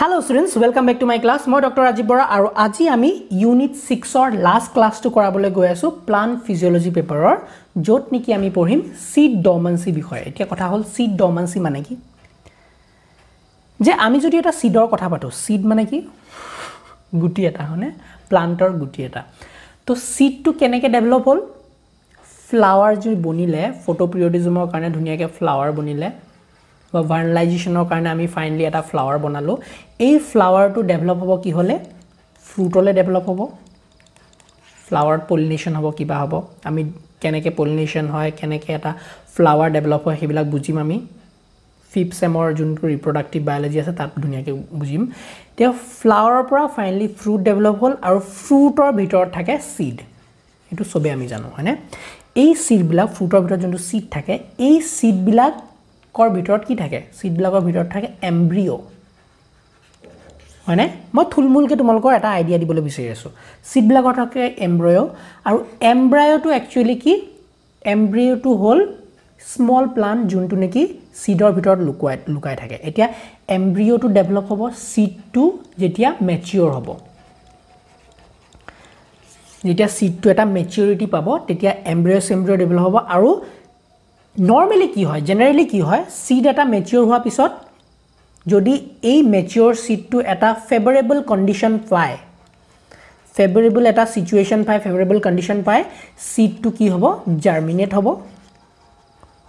Hello students, welcome back to my class. I am Dr. Rajib Bora and today I am Unit 6 or last class to korabole plant physiology paper or jot niki ami porhim seed dormancy bikhoye. Etia kotha hol seed dormancy mane ki je ami jodi eta seed or kotha pato, seed mane ki guti eta hone plant or guti eta. To seed to keneke develop hol flower je bonile photoperiodism or karone dhunia ke flower bonile বা ভাৰ্নালাইজেশনৰ কাৰণে আমি finally এটা flower বনালো এই ফ্লাৱাৰটো develop হ'ব কি হলে ফ্ৰুটলে ডেভেলপ হ'ব ফ্লাৱাৰ পলিনেশন হ'ব কিবা হ'ব আমি কেনেকে পলিনেশন হয় কেনেকে এটা ফ্লাৱাৰ ডেভেলপ হয় হেবিলাক বুজিম আমি ফিফথ সেমৰ যোনটো ৰিপ্ৰডাক্টিভ বায়োলজি আছে তাত ধুনিয়াকে বুজিম তে ফ্লাৱাৰৰ পৰা ফাইনালি ফ্ৰুট ডেভেলপ হ'ল আৰু ফ্ৰুটৰ ভিতৰত থাকে সিড এটো সবে আমি জানো হয়নে এই সিডবিলাক ফ্ৰুটৰ ভিতৰত যোনটো সিড থাকে এই সিডবিলাক और ভিতৰত কি থাকে সিড ব্লকৰ ভিতৰত থাকে এমব্ৰিও মানে মই থুলমুলকে তোমালোকৰ এটা আইডিয়া দিবলৈ বিচাৰি আছো সিড ব্লকৰ থাকে এমব্ৰিও আৰু এমব্ৰিওটো একচুয়ালি কি এমব্ৰিওটো হল স্মল প্লান্ট যোনটো নেকি সিডৰ ভিতৰত লুকাই থাকে এতিয়া এমব্ৰিওটো ডেভেলপ হ'ব সিডটো যেতিয়া ম্যাচিউৰ হ'ব যেতিয়া সিডটো এটা ম্যাচিউৰিটি পাব তেতিয়া এমব্ৰিও ডেভেলপ হ'ব আৰু Normally কি হয় generally কি হয় seed এটা mature হোৱা পিছত যদি এই mature seed to এটা favorable condition পায় favorable এটা situation পায় favorable condition পায় seed to কি হ'ব germinate হ'ব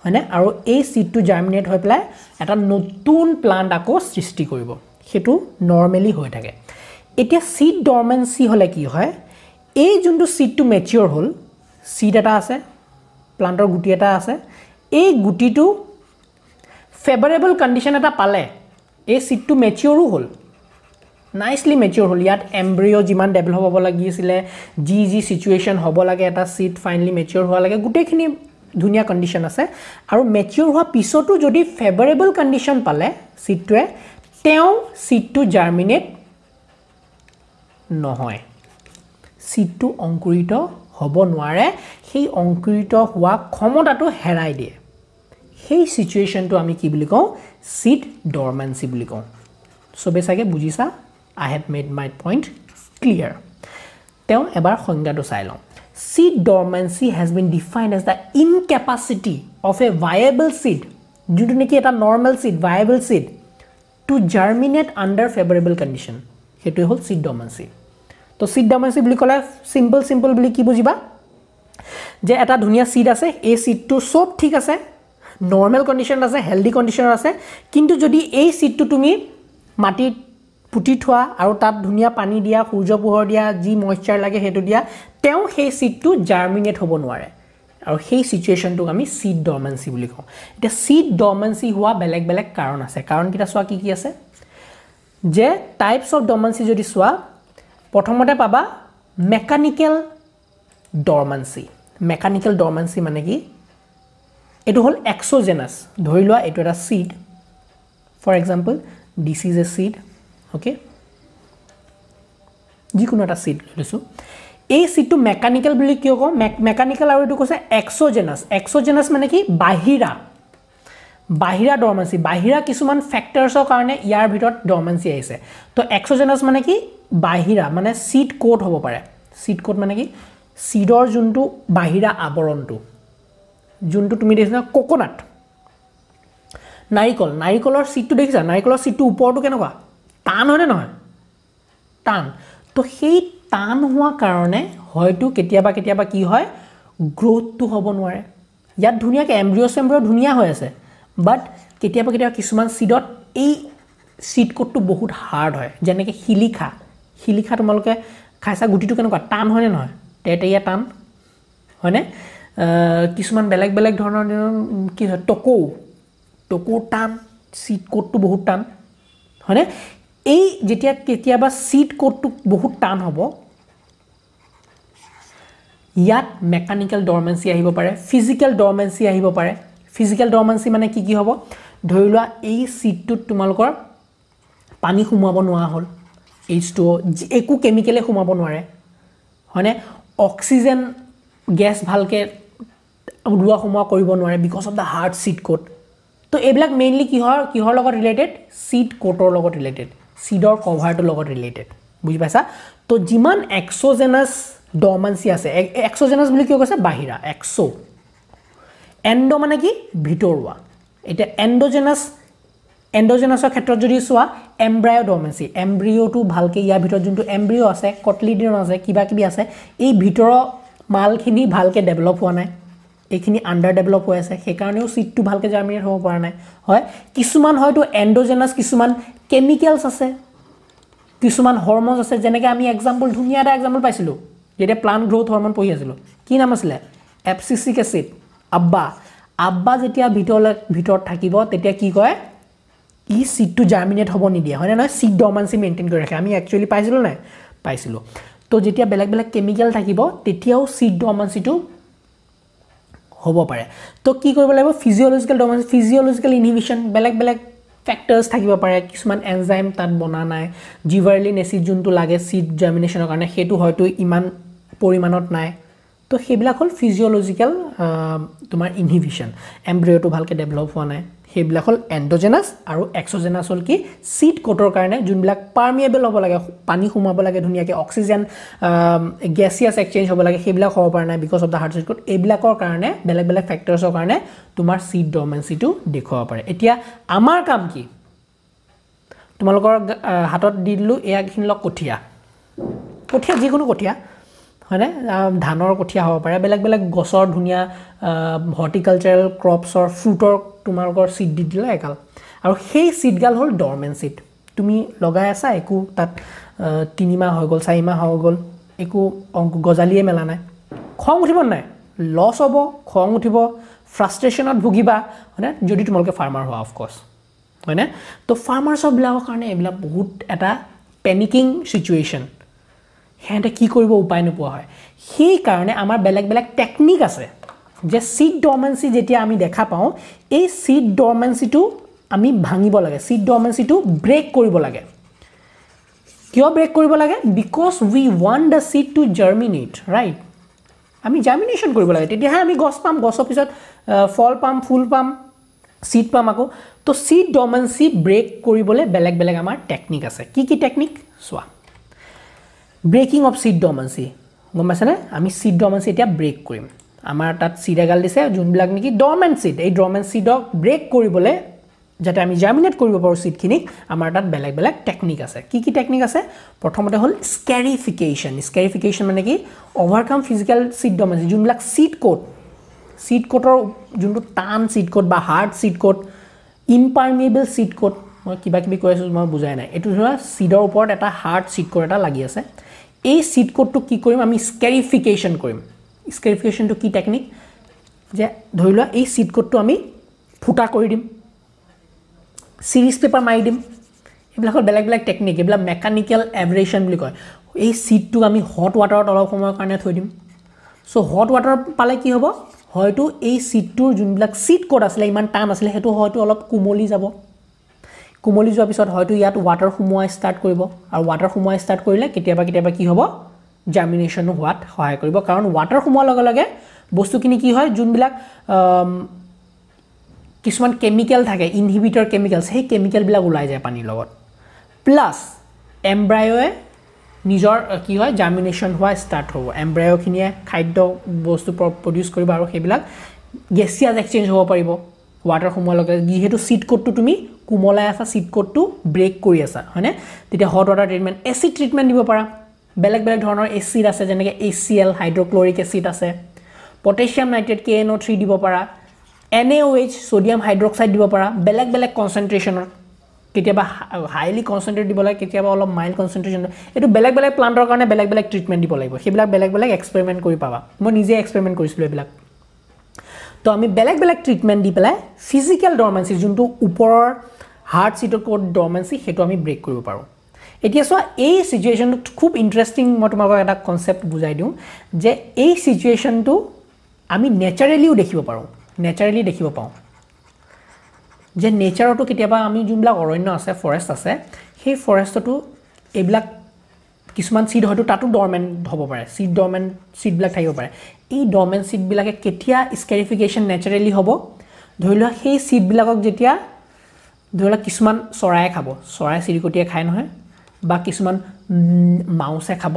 হয়নে আৰু এই seed to germinate হৈ প্লাই এটা নতুন plant আকৌ সৃষ্টি কৰিব সেটো normally হৈ থাকে এতিয়া seed dormancy হলে কি হয় এই যোনটো seed to mature hall seed এটা আছে planter গুটি এটা আছে A guti to favorable condition at a pale. A seed to mature hole. Nicely mature hole. Yet embryo jiman develop hobolagi GG situation hobolagi at a seed finally mature holage. Gutekini dunia condition as a or mature ho piso to jodi favorable condition pale. Seed to a teo seed to germinate no hoy. Seed to onkurito hobo noire. He onkurito hua komodato heraide. Hey situation to amiciblico, seed dormancy blico. So besage bujisa, I have made my point clear. Tell about Hongado Silo. Seed dormancy has been defined as the incapacity of a viable seed, due to indicate a normal seed, viable seed, to germinate under favorable condition. Here to hold seed dormancy. So seed dormancy blicola, simple bliki bujiba. যে এটা ধুনিয়া seed আছে এই সিডটো সব ঠিক আছে normal condition আছে healthy condition আছে কিন্তু যদি এই সিডটো তুমি মাটিত পুটি থোৱা আৰু তাত ধুনিয়া পানী দিয়া সূৰ্য পোহৰ দিয়া জি ময়েশ্চাৰ লাগে হেতু দিয়া তেও সেই সিডটো জাৰ্মিনেট হ'ব নোৱাৰে আৰু সেই সিচুৱেশনটো আমি সিড ডৰমেন্সি বুলি কওঁ এটা সিড ডৰমেন্সি হোৱা বেলেগ বেলেগ কাৰণ আছে কাৰণ কিটা সোৱা কি কি আছে যে টাইপস অফ ডৰমেন্সি যদি সোৱা প্ৰথমতে পাবা মেকানিক্যাল ডৰমেন্সি Mechanical dormancy মানে কি এটো হল exogenous ধৰি লোৱা এটো এটা seed for example this is a seed okay যিকোনো এটা seed লৈছো এই seedটো mechanical বুলি কিয় কও mechanical আৰু এটো কৈছে exogenous মানে কি বাহিৰা dormancy বাহিৰা কিছুমান ফ্যাক্টৰছৰ কাৰণে ইয়াৰ ভিতৰত dormancy আহিছে তো exogenous মানে কি বাহিৰা মানে seed coat হ'ব পাৰে seed coat মানে কি Seedor juntu bahira aborontu juntu tumi dekhna coconut naricol or seed to dekhisa naricol seed to upor to kenokwa tan hone no tan to hei tan hua karone hoytu ketiaba ki hoy growth to hobo nware ya dhunia ke embryo dhunia hoy ase but ketiaba kisuman seedot ei seed coat to bahut hard hoy jene ke hilika tomaloke khaisa guti to kenokwa tan hone no Tetia tan Hone Kisman Belek Belek Donon Kis Toko tan seed coat to Bohutan Hone A Jetia Ketiaba seed coat to Bohutan Hobo Yat mechanical dormancy ahibopare, physical dormancy ahibopare, physical dormancy mana kiki hobo, Doula A seed to Tumalkor Pani Humabonua hole H2O Eku chemical Humabonore Hone. Oxygen gas ভালকে উড়ুয়া সময় কৰিব নোৱাৰে because of the hard seed coat তো এবিলাক mainly কি হয় লগত related seed coat লগত related seedor cover to লগত related বুঝি পাইছা তো জিমান এক্সোজেনাস ডরমেন্সি আছে এক্সোজেনাস বলি কি কইছে বাহিরা এক্সো এন্ডো মানে কি ভিতৰুৱা এটা এন্ডোজেনাস এন্ডোজেনাসৰ ক্ষেত্ৰত যদি সোৱা এমব্ৰায়ো ডৰমেন্সি এমব্ৰিও টু ভালকে ইয়া ভিতৰ যোনটো এমব্ৰিও আছে কটলিডিন আছে কিবা কিবি আছে এই ভিতৰ মালখিনি ভালকে ডেভেলপ হোৱা নাই এখিনি আন্ডাৰ ডেভেলপ হৈ আছে সেই কাৰণেও সিটটো ভালকে জাৰ্মিনেট হ'ব পৰা নাই হয় কিছুমান হয়তো এন্ডোজেনাস কিছুমান কেমিক্যালস আছে কিছুমান হৰমোনস আছে যেনেকে আমি एग्जांपल ধুনিয়া এটা एग्जांपल পাইছিলো যেটা প্লান্ট গ্রোথ হৰমোন পঢ়ি আছিল কি নাম আছিল এফসিসিক এসিড আব্বা আব্বা যেতিয়া ভিতৰ থাকিব তেতিয়া কি কয় ই সিটটো জাৰ্মিনেট হ'ব নি দিয়া হয় না নহয় সিট ডৰমেন্সি মেইনটেইন কৰি ৰাখে আমি একচুয়ালি পাইছিলো না পাইছিলো তো যেতিয়া বেলেগ বেলেগ কেমিক্যাল থাকিব তেতিয়াও সিট ডরমেন্সিটো होबो पारे तो की करबो लागबो फिजियोलॉजिकल डोमेन फिजियोलॉजिकल इनहिबिशन बेलेक बेलेक फैक्टर्स থাকিব पारे किसमान एंजाइम तत बना नाय जिवारलिन एसिड जुनतु लागे सीड जर्मिनेशनर कारणे हेतु হয়তো ইমান পরিমাণত নাই তো হেবলা হল ফিজিওলজিক্যাল তোমার ইনহিবিশন এমব্রিও টু ভালকে ডেভেলপ হোৱা নাই হেবলা হল এন্ডোজেনাস আৰু এক্সোজেনাস হল কি সিড কোটৰ কাৰণে যোনবিলাক পারমিয়েবল হ'ব লাগে পানী হুমাব লাগে ধুনিয়াকে অক্সিজেন গ্যাসিয়াস এক্সচেঞ্জ হ'ব লাগে হেবলা হ'ব পৰা নাই because of the hard circuit এবিলাকৰ কাৰণে বেলেগ বেলেগ ফ্যাক্টৰছৰ কাৰণে তোমাৰ সিড ডৰমেন্সিটো দেখুৱাব পাৰে এতিয়া আমাৰ কাম কি তোমালোকৰ হাতত দিলু এয়াখিনি লক কঠিয়া কঠিয়া যিকোনো কঠিয়া হনে ধানৰ কঠিয়া হ'ব পাৰে বেলেগ বেলেগ গছৰ ধুনিয়া হৰ্টিকালচাৰাল ক্ৰপছৰ ফ্ৰুটৰ তোমাৰগৰ সিড দিলে একাল আৰু সেই সিডগাল হল ডরমেন্ট সিড তুমি লগাই আছা একো তাত 3 মাহ হৈ গল 4 মাহ হৈ গল একো অংক গজালিয়ে মেলা নাই খং উঠিব নাই লস হ'ব খং উঠিব ফ্রাস্ট্রেশনত ভুগিবা হনে যদি তোমালকে ফার্মার হোৱা অফ কোৰ্স হনে তো ফাৰ্মাৰসৰ বিলাকৰ কাৰণে এবিলা বহুত এটা পেনিকিং সিচুয়েশন হেতে কি কৰিব উপায় নপোৱা হয় সেই কাৰণে আমাৰ বেলেগ বেলেগ টেকনিক আছে যে সিড ডরমেন্সি যেতিয়া আমি দেখা পাও এই সিড ডরমেন্সিটো আমি ভাঙিব লাগে সিড ডরমেন্সিটো ব্রেক কৰিব লাগে কিয় ব্ৰেক কৰিব লাগে because we want the seed to germinate right আমি জাৰ্মিনেশন কৰিব লাগে তেতিয়া আমি গছ পাম গছৰ পিছত ফল পাম ফুল পাম সিড পাম আকৌ তো সিড ডরমেন্সি ব্রেক কৰিবলে বেলেগ বেলেগ আমাৰ টেকনিক আছে কি টেকনিক সোৱা ব্ৰেকিং অফ সিড ডৰমেন্সি গম পাইছানে আমি সিড ডৰমেন্সি এটা ব্ৰেক কৰিম আমাৰ তাত সিডাগাল দিছে যোনবিলাক নেকি ডৰমেন্ট সিড এই ডৰমেন্ট সিডক ব্ৰেক কৰিবলে যেটা আমি জাৰ্মিনেট কৰিব পাৰো সিডখিনি আমাৰ তাত বেলেগ বেলেগ টেকনিক আছে কি টেকনিক আছে প্ৰথমতে হল স্ক্যাৰিফিকেশন স্ক্যাৰিফিকেশন মানে কি ওভাৰকাম ফিজিক্যাল সিড ডৰমেন্সি যোনবিলাক সিড কোটৰ যোনটো টান সিড কোট বা hard seed coat impermeable seed coat মই কিবা কিবি কৈছো মই বুজাই নাই এটো ধৰা সিডৰ ওপৰত এটা হাৰ্ড সিড কোট এটা লাগি আছে এই সিড কোটটো কি কৰিম আমি স্ক্যাৰিফিকেশন কৰিম स्क्रिफिकेशन तो की टेक्निक जे ধইলা এই সিড কোটটো আমি ফুটা কৰি দিম সিৰিজ পেপাৰ মাই দিম এবিলাকৰ বেলেগ বেলেগ টেকনিক এবিলা মেকানিক্যাল এভাৰেশন বুলি কয় এই সিডটো আমি হট ওয়াটাৰত অলপ সময়ৰ কাৰণে থৈ দিম সো হট ওয়াটাৰ পালে কি হ'ব হয়তো এই সিডটোৰ যোনবিলাক সিড কোট আছিল ইমান টান আছিল হেতু হয়তো অলপ কুমলি যাব কুমলি যোৱাৰ পিছত হয়তো ইয়াত ওয়াটাৰ হুমুৱা স্টাৰ্ট কৰিব আৰু ওয়াটাৰ হুমুৱা স্টাৰ্ট কৰিলে কেতিয়াবা কি হ'ব জাৰ্মিনেশন হোৱাত সহায় কৰিব কাৰণ ওয়াটাৰ হুমোৱাৰ লগে লগে বস্তুখিনি কি হয় যোনবিলাক কিছুমান কেমিক্যাল থাকে ইনহিবিটৰ কেমিক্যালস সেই কেমিক্যাল বিলাক ওলাই যায় পানীৰ লগত প্লাস এমব্ৰায়োয়ে নিজৰ কি হয় জাৰ্মিনেশন হোৱা স্টাৰ্ট হ'ব এমব্ৰায়োখিনিয়ে খাদ্য বস্তু প্ৰডিউস কৰিব আৰু সেইবিলাক গ্যাসিয়াস এক্সচেঞ্জ হ'ব পাৰিব ওয়াটাৰ হুমোৱাৰ লগে যিহেতু সিড কোটটো তুমি কুমলাই আছা সিড কোটটো ব্ৰেক কৰি আছা হয়নে তেতিয়া hot water treatment acid treatment দিব পাৰা बेलेग बेलेग ধৰণৰ এসিড আছে যেনেকে HCl হাইড্ৰোক্লোৰিক এসিড আছে পটাশিয়াম নাইট্ৰেট KNO3 দিব পাৰা NaOH সোডিয়াম হাইড্ৰোক্সাইড দিব পাৰা বেলেগ বেলেগ কনসেন্ট্ৰেশনৰ কেতিয়াবা হাইলি কনসেন্ট্ৰেট দিব লাগে কেতিয়াবা অলপ মাইল্ড কনসেন্ট্ৰেশন এটো বেলেগ বেলেগ প্লান্টৰ কাৰণে বেলেগ বেলেগ ট্ৰিটমেন্ট দিব লাগিব হেবিলাক বেলেগ বেলেগ এক্সপেৰিমেন্ট কৰি পাবা মই নিজে এক্সপেৰিমেন্ট কৰিছিলো হেবিলাক তো আমি বেলেগ বেলেগ ট্ৰিটমেন্ট দি পেলাই ফিজিক্যাল ডৰমেন্সি যোনটো ওপৰৰ হাৰ্ড সিডৰ কোড ডৰমেন্সি হেটো আমি ব্ৰেক কৰিব পাৰো এতিয়া সো এই সিচুয়েশনটো খুব ইন্টারেস্টিং মই তোমাক এটা কনসেপ্ট বুঝাই দিও যে এই সিচুয়েশনটো আমি ন্যাচারালিও দেখিব পাৰো ন্যাচাৰালি দেখিব পাওঁ যে নেচাৰটো কেতিয়াবা আমি যোনবিলাক অৰণ্য আছে ফৰেষ্ট আছে সেই ফৰেষ্টটো এইবিলাক কিছুমান সিড হয়তো তাতো ডৰমেন্ট হ'ব পাৰে সিড ডৰমেন্ট সিডবিলাক থাকিব পাৰে এই ডৰমেন্ট সিডবিলাকে কেতিয়া স্ক্যাৰিফিকেশন ন্যাচাৰালি হ'ব ধৰিলা সেই সিডবিলাকক যেতিয়া ধৰলা কিছুমান চৰায়ে খাব চৰাই চিৰিকটিয়ে খায় নহয় বা কিছুমান মাউসে খাব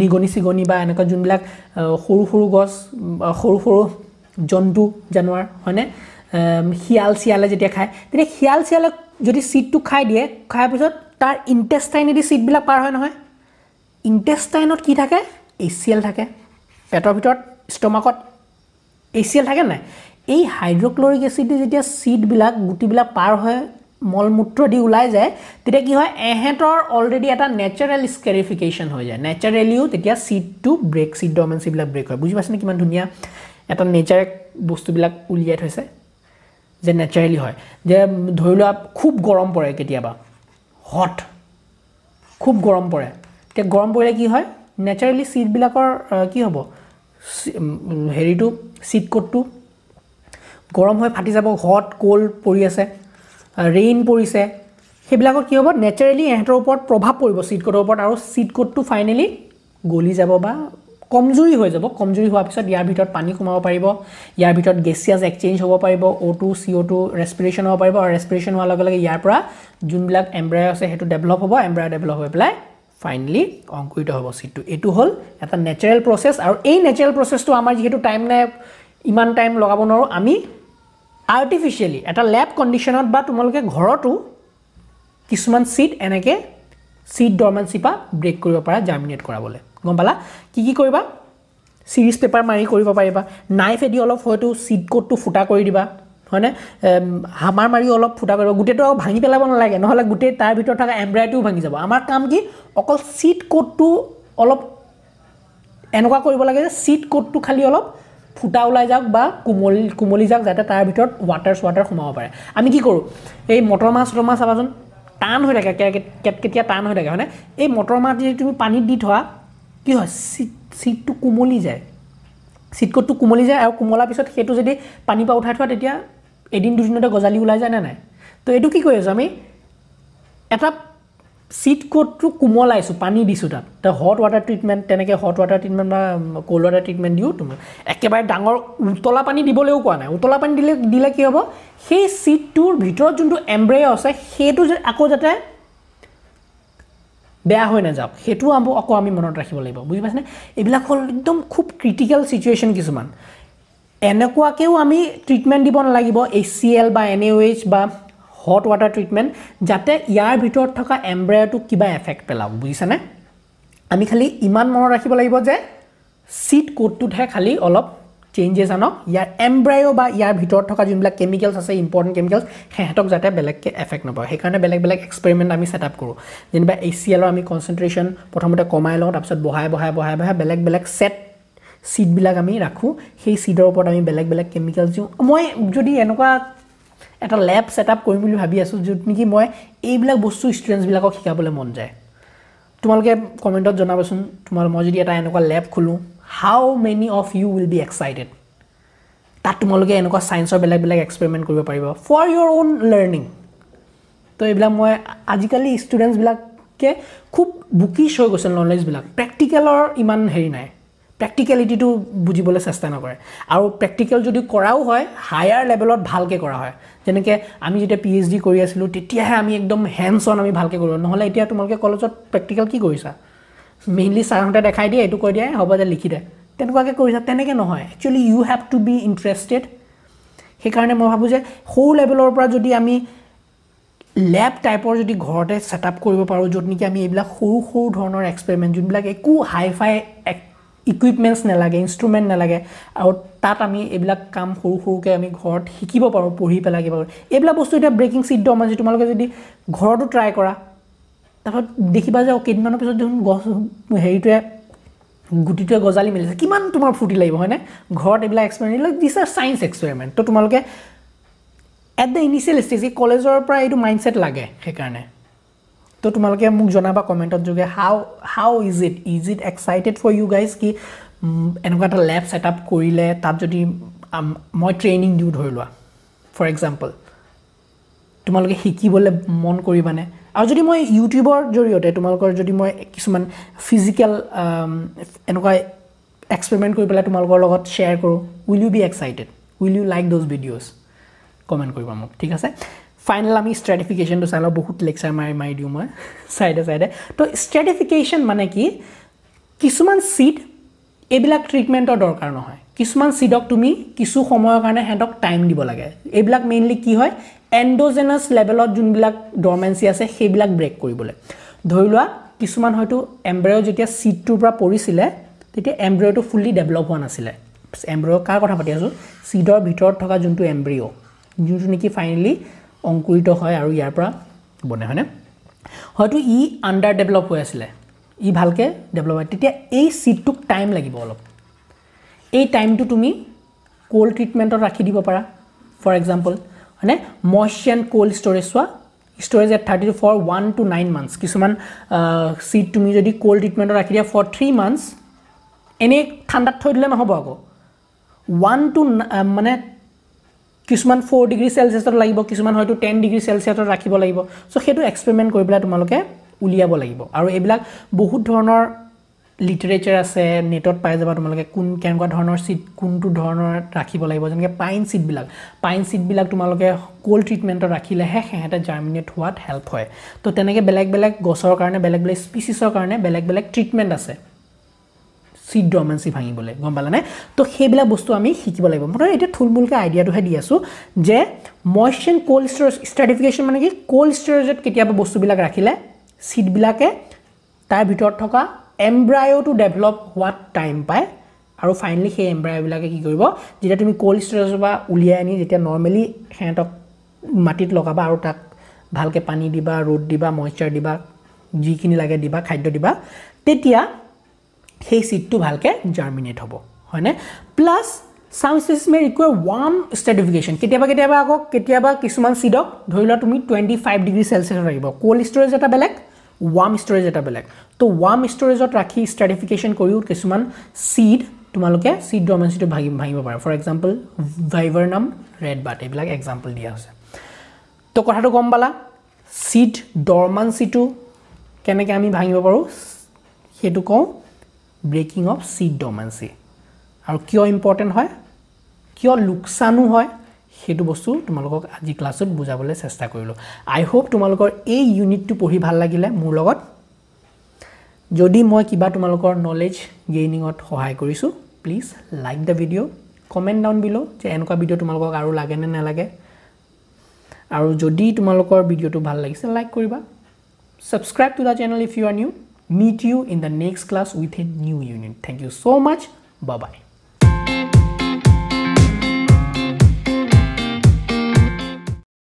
নিগনি সিগনি বা এনেকা জুনবিলাক সৰু সৰু গছ সৰু সৰু জন্তু জানোৱাৰ হয়নে হিয়াল সিয়ালে যেতিয়া খায় তেতিয়া হিয়াল সিয়ালে যদি সিটটো খাই দিয়ে খায় পিছত তার ইনটেস্টাইনেদি সিটবিলাক পাৰ হয় নহয় ইনটেস্টাইনত কি থাকে এচিএল থাকে পেটৰ ভিতৰত স্টমাকত এচিএল থাকে না এই হাইড্রোক্লোরিক অ্যাসিডে যেতিয়া সিড বিলাক গুটি বিলাক পার হয় মলমূত্র দি উলাই যায় তেতিয়া কি হয় এহেটৰ অলৰেডি এটা ন্যাচাৰাল স্কেৰিফিকেশন হৈ যায় ন্যাচাৰালিও তেতিয়া seed to break seed dominance বিলাক ব্ৰেক হয় বুজি পাছনি কিমান ধুনিয়া এটা নেচাৰ বস্তু বিলাক উলিয়াই থৈছে যে ন্যাচাৰালি হয় যে ধৰিলো খুব গৰম পৰে কেতিয়াবা হট খুব গৰম পৰে তে গৰম পৰিলে কি হয় ন্যাচাৰালি সিড বিলাকৰ কি হ'ব হেৰিটো সিড কোটটো গৰম হয় ফাটি যাব হট কোল্ড পৰি আছে ৰেইন পৰিছে হেবিলাকৰ কি হ'ব ন্যাচাৰালি এহতৰ ওপৰত প্ৰভাৱ পৰিব সিড কোটৰ ওপৰত আৰু সিড কোটটো ফাইনালি গলি যাব বা কমজুৰি হৈ যাব কমজুৰি হোৱাৰ পিছত ইয়াৰ ভিতৰত পানী কমাব পাৰিব ইয়াৰ ভিতৰত গেছিয়াস এক্সচেঞ্জ হ'ব পাৰিব O2 CO2 ৰেসপিৰেচন হ'ব পাৰিব আৰু ৰেসপিৰেচন হোৱাৰ লগে লগে ইয়াৰ পৰা যোনবিলাক এমব্ৰায় আছে হেতু ডেভেলপ হ'ব এমব্ৰায় ডেভেলপ হৈ পেলাই ফাইনালি অঙ্কুৰিত হ'ব সিডটো এটু হল এটা ন্যাচাৰাল প্ৰসেস আৰু এই ন্যাচাৰাল প্ৰসেসটো আমাৰ যেহেতু টাইম নাই ইমান টাইম লগাব নোৱাৰো আমি artificially at a lab condition ba tumaloke ghorotu kisman seed enake seed dormancy pa break koriba para germinate korabole gom pala ki koriba series paper mari koriba pariba knife edi olof hoitu seed coat tu futa kori diba hone hamar mari olof futa koriba gute to bhangi pelaba na lage nohole gute tar bitor thaka embryo tu bhangi jabo amar kam ki okol seed coat tu olof enoka koriba lage seed coat tu khali olof ফুটা উলাই যাক বা কুমল কুমলি যাক যাতে তার ভিতর water ঘুমাও পারে আমি কি করু এই মটর মাছ আবাজন টান হই থাকে কেটকেটিয়া টান হই থাকে মানে এই মটর মাছ যদি তুমি পানি দি থা কি হয় সিটটো কুমলি যায় সিটকটো কুমলি যায় আর কুমলা পিছত হেতু যদি পানি পা উঠাই থা তেতিয়া এদিন দুদিনতে গজালি উলাই যায় না নাই তো এটু কি কইছ আমি এটা সিড কোটটো কুমলাইছো পানি দিছো তাত তে হট ওয়াটার ট্রিটমেন্ট তেনেকে হট ওয়াটার ট্রিটমেন্ট বা কোল্ড ওয়াটার ট্রিটমেন্ট দিও তুমি একেবারে ডাঙৰ উতলা পানি দিবলেও কোৱা নাই উতলা পানি দিলে দিলে কি হ'ব সেই সিডটোৰ ভিতৰত যোনটো এমব্ৰায় আছে সেইটো যে আকো যেতে বেয়া হৈ না যাওক সেইটো আকো আমি মনত ৰাখিব লাগিব বুজি পাছনে এবিলা হল একদম খুব ক্ৰিটিক্যাল সিচুয়েশন কিছুমান এনেকুৱাকেও আমি ট্রিটমেন্ট দিব লাগিব এচিএল বা এনএইচ বা hot water treatment jate iar bhitor thoka embryo to kiba effect pelaw bujise na ami khali iman mon rakhibo lagibo je seed coat to the khali olop changes anok iar embryo ba iar bhitor thoka jun bla chemicals ase important chemicals hetok jate belak ke effect napo he karone belak belak experiment ami set up koru jeniba HCl ami concentration prothomote komai lo tapsot bohai belak belak set seed bilak ami rakhu he seed or opor ami belak belak chemicals ju moi jodi enoka এটা lab setup কৰিম বুলি ভাবি আছো যত নেকি মই এইবিলাক বস্তু স্টুডেন্টস বিলাকক শিকাবলৈ মন যায় তোমালকে কমেন্টত জনাবচোন তোমাৰ মই যদি এটা এনেকুৱা ল্যাব খুলু how many of you will be excited তাত তোমালকে এনেকুৱা সায়েন্সৰ বেলেগ বেলেগ এক্সপেৰিমেন্ট কৰিব পাৰিবা ফৰ ইওর ওন লার্নিং তো এইবিলাক মই আজিকালি স্টুডেন্টস বিলাককে খুব বুকিশ হৈ গৈছে নলেজ বিলাক প্ৰ্যাকটিক্যালৰ ইমান হেৰি নাই practicality to বুজিবলৈ চেষ্টা নকৰে আৰু প্ৰ্যাকটিক্যাল যদি কৰাও হয় হায়াৰ লেভেলত ভালকে কৰা হয় যেনেকে আমি যেটা পিএইচডি কৰি আছিলো তেতিয়াহে আমি একদম হ্যান্ডস অন আমি ভালকে কৰো নহলে এতিয়া তোমালকে কলেজত প্ৰ্যাকটিক্যাল কি কৰিছা মেইনলি সাৰহতে দেখাই দিয়ে এটু কৈ দিয়ে হ'ব যে লিখি দে তেনেকুৱাকে কৰিছা তেনেকে নহয় actually you have to be interested হে কাৰণে মই ভাবো যে হোল লেভেলৰ পৰা যদি আমি ল্যাব টাইপৰ যদি ঘৰতে সেটআপ কৰিব পাৰো যত নেকি আমি এইবিলাক সৰু সৰু ধৰণৰ এক্সপেৰিমেন্ট যোনবিলাক একো hi fi equipments na lage instrument na lage aru tat ami ebla kam horu horu ke ami ghort hikibo paru pori pela ke paru ebla bostu eta breaking seed dormancy tumaloke jodi ghoro to try kora tapot dekhiba ja kedman pisot jom heri to guti to gojali milise kiman tumar futi laibo hoine ghort ebla experiment like these are science experiment to tumaloke at the initial stage college or pra edu mindset lage he karone तो তোমালকে মোক জনাবা কমেন্টত জগে how is it excited for you guys কি এনেকুৱা এটা lab setup কৰিলে তাত যদি মই ট্ৰেনিং দিউ ধৰলোৱা ফৰ এক্সাম্পল তোমালকে হিকিবলে মন কৰিবানে আৰু যদি মই ইউটিউবৰ জৰিয়তে তোমালকৰ যদি মই কিছুমান ফিজিক্যাল এনেকুৱা এক্সপেৰিমেন্ট কৰি পেলা তোমালকৰ লগত শ্বেয়াৰ কৰো will you be excited will you like those videos comment কৰিবা মোক ঠিক আছে फाइनल आमी स्ट्रेटिफिकेशन तो साला बहुत लेक्चर मार दियो मैं साइडे साइडे तो स्ट्रेटिफिकेशन माने कि किसुमान सीड एबिलाक ट्रिटमेंटर दरकार নহয় किसुमान सीडक तुमी किसु সময়ৰ কাৰণে হেডক টাইম দিব লাগে এবিলাক মেইনলি কি হয় এন্ডোজেনাস লেভেলত যোন বিলাক ডরমেন্সি আছে সেইবিলাক ব্রেক কৰিবলে ধৰিলোৱা কিসুমান হয়তো এমব্ৰায়ো যেতিয়া সিডটোৰ পৰা পৰিছিলে তেতিয়া এমব্ৰায়োটো ফুললি ডেভেলপ হোৱা নাছিলে এমব্ৰায়ো কাৰ কথা পাতি আছো সিডৰ ভিতৰত থকা যোনটো এমব্ৰায়ো যোনটো নেকি ফাইনালি অঙ্কুৰিত হয় আৰু ইয়াৰ পৰা বনে হয়নে হয়তো ই আন্ডার ডেভেলপ হৈ আছিলে ই ভালকে ডেভেলপ হয় তেতিয়া এই সিডটুক টাইম লাগিব অলপ এই টাইমটো তুমি কোল্ড ট্রিটমেন্টত ৰাখি দিব পাৰা ফৰ এক্সাম্পল হয়নে ময়েশ্চাৰ এণ্ড কোল্ড ষ্টৰেজ হোৱা Storage at 34 for 1 to 9 months. Kisuman seed to me cold treatment or akidia for 3 months. Any thanda thoidle na hobo 1 to Kisuman 4 degrees Celsius or laibo. Kisuman hoy to 10 degrees Celsius or rakibo laibo. So here to experiment koi bila tumaloke uliabo laibo. Aru ebilak bohut dhoroner literature ase netot pai jaba tumaloke kun kenka dhoroner seed kun tu dhoroner rakibo laibo. Jenke pine seed bilak tumaloke cold treatment or rakhile he heta germinate what help hoy to teneke belak gosor karone belak species or karone belak treatment ase seed dormancy bhangi bole gom pala ne to hebla bostu ami hikibo laibo motor eta thulmul ka idea to he di asu je moisture cold storage stratification mane ki cold storage et ketia bostu bilak rakhile seed bilake tar bhitor thoka embryo to develop what time pai aru finally he embryo bilake ki koribo jeta tumi cold storage ba ulia ani jeta normally hetok মাটিত লগাবা আৰু তাক ভালকে পানি দিবা ৰ'দ দিবা ময়েশ্চাৰ দিবা যিখিনি লাগে দিবা খাদ্য দিবা তেতিয়া সেই সিডটো ভালকে জার্মিনেট হ'ব হয়নে plus some species may require warm stratification কেতিয়াবা কিছুমান সিডক ধৰিলা তুমি 25 ডিগ্ৰি সেলসিয়াস ৰাখিবা কোল্ড ষ্টৰেজ এটা বেলেগ ওয়াৰ্ম ষ্টৰেজ এটা বেলেগ তো ওয়াৰ্ম ষ্টৰেজত ৰাখি স্ট্ৰ্যাটিফিকেশন কৰিও কিছুমান সিড তোমালোকে সিড ডৰমেন্সিটো ভাঙিব পাৰা ফৰ এক্সাম্পল ভাইভাৰ্নাম ৰেড বাট এইবিলাক এক্সাম্পল দিয়া আছে तो कथा तो गम बाला सीड डोरमेंसी टू केनेके आमी भांगिबो पारो हेतु को ब्रेकिंग ऑफ सीड डोरमेंसी आरो कियो इम्पोर्टेन्ट হয় कियो नुकसानु হয় हेतु वस्तु তোমালোকক আজি ক্লাছত বুজাবলে চেষ্টা কৰিলো আই होप তোমালোকৰ এই ইউনিটটো পঢ়ি ভাল লাগিলে মোৰ লগত যদি মই কিবা তোমালোকৰ নলেজ গেইনিংত সহায় কৰিছো please like the video comment down below যে এনেকুৱা ভিডিও তোমালোকক আৰু লাগে নে নালাগে আৰু যদি তোমালোকৰ ভিডিওটো ভাল লাগিছে লাইক কৰিবা subscribe to the channel if you are new meet you in the next class with a new unit thank you so much bye by